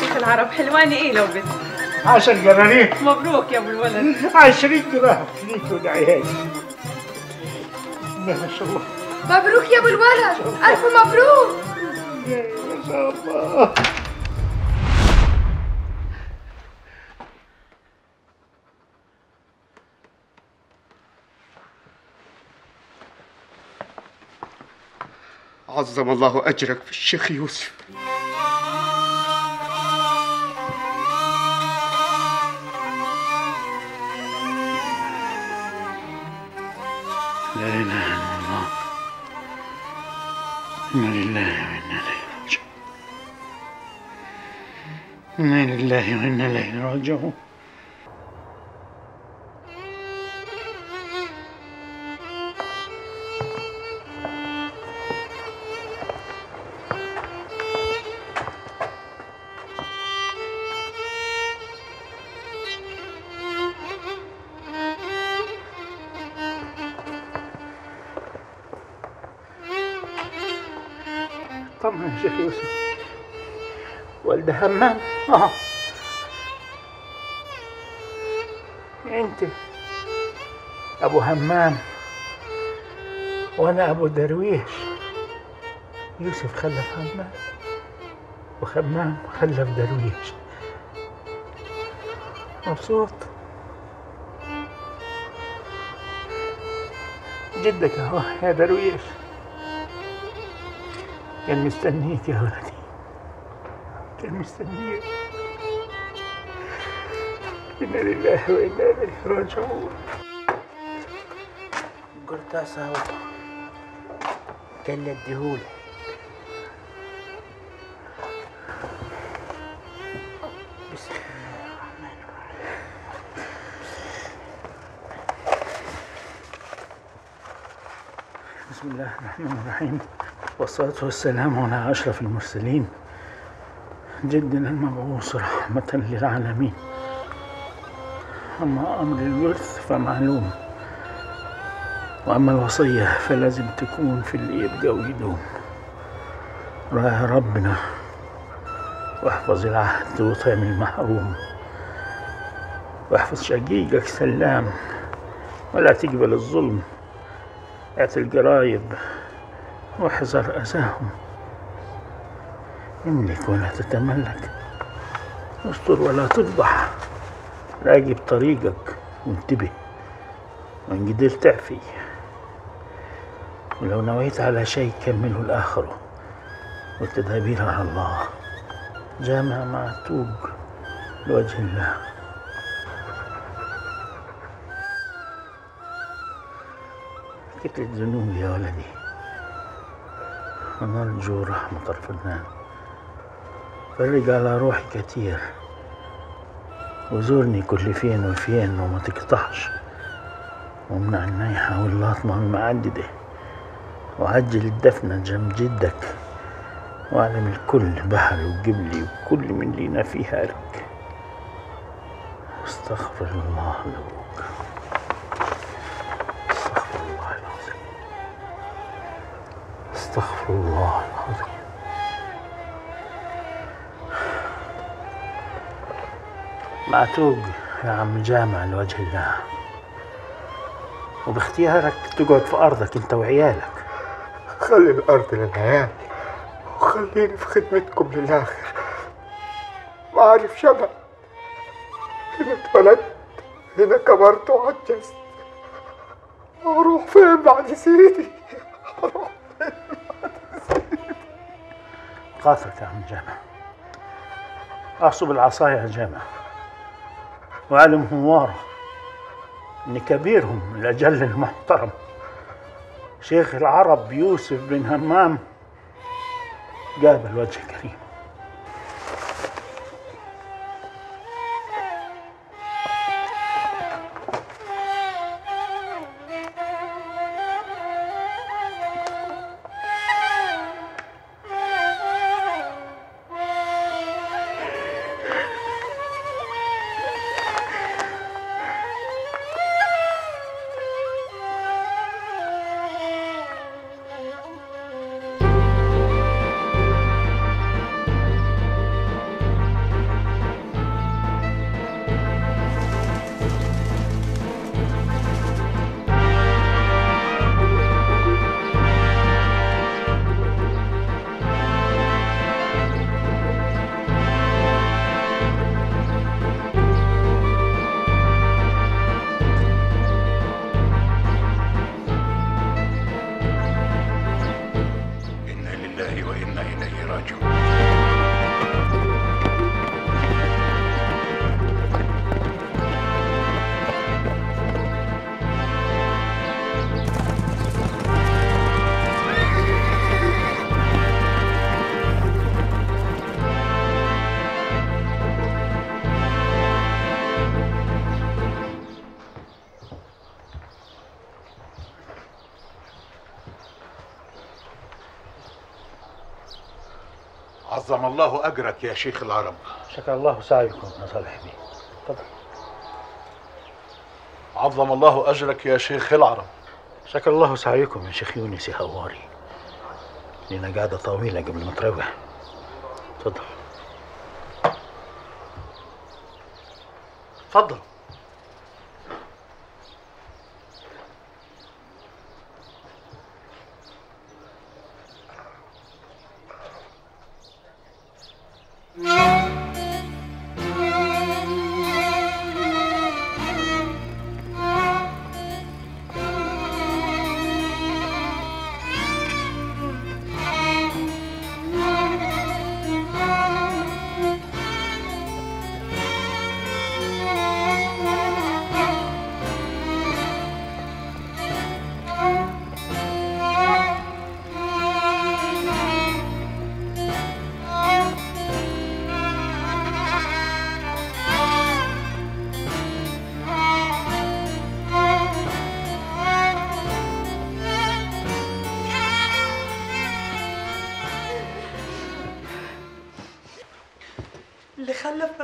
شيخ العرب حلواني ايه لو بت 10 جنانير. مبروك يا ابو الولد. 20 دراهم ليك ودعيات. ما شاء الله. مبروك يا ابو الولد، الف مبروك. ما شاء الله. عظم الله أجرك في الشيخ يوسف. لا إله إلا الله، إنا لله وإنا إليه راجعون، إنا لله وإنا إليه راجعون. طبعا يا شيخ يوسف والد همام انت ابو همام وانا ابو درويش. يوسف خلف همام وهمام خلف درويش. مبسوط جدك اهو يا درويش، كان مستنيك يا ولدي، كان مستنيك. إنا لله وإنا إليه راجعون. القرطاس أهو كان اديهولك. بسم الله الرحمن الرحيم. بسم الله الرحمن الرحيم، والصلاة والسلام على أشرف المرسلين جدنا المبعوث رحمة للعالمين. أما أمر الورث فمعلوم، وأما الوصية فلازم تكون في اللي يبقى ويدوم. راعي ربنا واحفظ العهد وطعم المحروم، واحفظ شقيقك سلام، ولا تقبل الظلم، اعطي القرايب واحذر أذاهم، املك ولا تتملك، استر ولا تفضح، راقب طريقك وانتبه، وإن قدرت اعفي، ولو نويت على شيء كمله لآخره، والتدابير على الله، جامع مع توب لوجه الله. كتلة ذنوب يا ولدي، ونرجو رحمة ربنا. فرج على روحي كتير، وزورني كل فين وفين، وما تقطعش، وامنع النايحة واللاطمة المعددة، وعجل الدفنة جنب جدك، واعلم الكل بحر وجبلي وكل من لينا فيها لك، واستغفر الله لك. استغفر الله العظيم. معتوق يا عم جامع لوجه الله، وباختيارك تقعد في أرضك أنت وعيالك. خلي الأرض للعيال، وخليني في خدمتكم للآخر. ما عارف شبع، هنا اتولدت، هنا كبرت وعجزت، وأروح فين بعد سيدي؟ أروح فين؟ قاتلك يا عم جامع، اعصب العصاية يا جامع، واعلم هوارة ان كبيرهم الاجل المحترم شيخ العرب يوسف بن همام قابل وجه كريم. إليه راجعون. عظم الله أجرك يا شيخ العرب. شكر الله سعيكم يا صالح بيه. اتفضل. عظم الله أجرك يا شيخ العرب. شكر الله سعيكم يا شيخ يونس يا هواري. لينا قاعدة طويلة قبل ما تروح. اتفضل. اتفضل.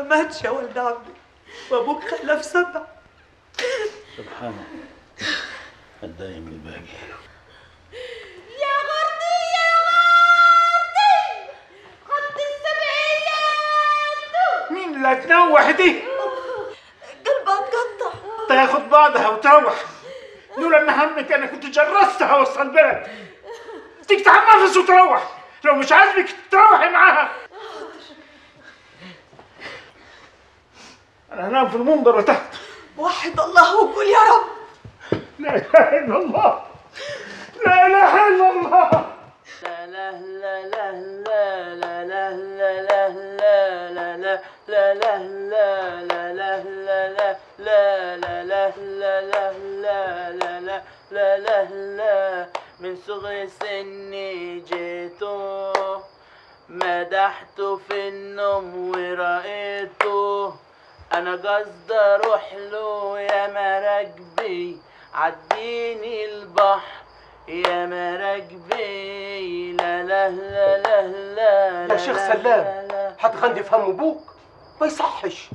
ماتش يا ولد عمي وابوك خلف 7. سبحان الله. هتضايق من الباقي. يا غردي يا غردي خط ال70. مين لا تنوح دي؟ قلبها اتقطع. تاخد بعضها وتروح. لولا ان همك انا كنت جرستها وسط البلد. تيجي تحمفز وتروح. لو مش عاجبك تروحي معاها. أنا هنام في المنظر تحت. وحد الله وقول يا رب. لا إله إلا الله. لا إله إلا الله. لا لا لا لا لا لا لا لا لا لا لا لا لا لا لا لا لا لا. من صغر سني جيته مدحته في النوم ورأيته. أنا قصدي أروح له يا مراكبي عديني البحر يا مراكبي. لا لا لا لا لا يا شيخ سلام هتغندي في هم أبوك ما يصحش.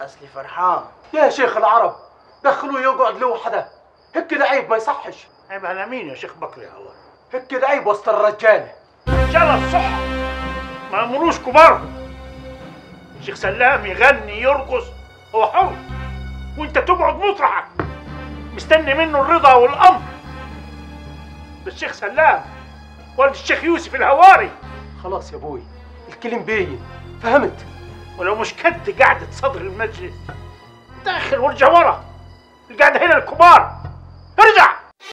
أصلي فرحان يا شيخ العرب دخلوه يقعد لوحده هيك كده عيب ما يصحش. عيب على مين يا شيخ بكري يا الله؟ هيك كده عيب وسط الرجالة رجالة الصحة ما أمروش كبارهم. شيخ سلام يغني يرقص هو حر وانت تقعد مطرحك مستني منه الرضا والامر. ده الشيخ سلام والد الشيخ يوسف الهواري. خلاص يا ابوي الكلام باين فهمت. ولو مش كد قعدة صدر المجلس داخل والجوره القعده هنا الكبار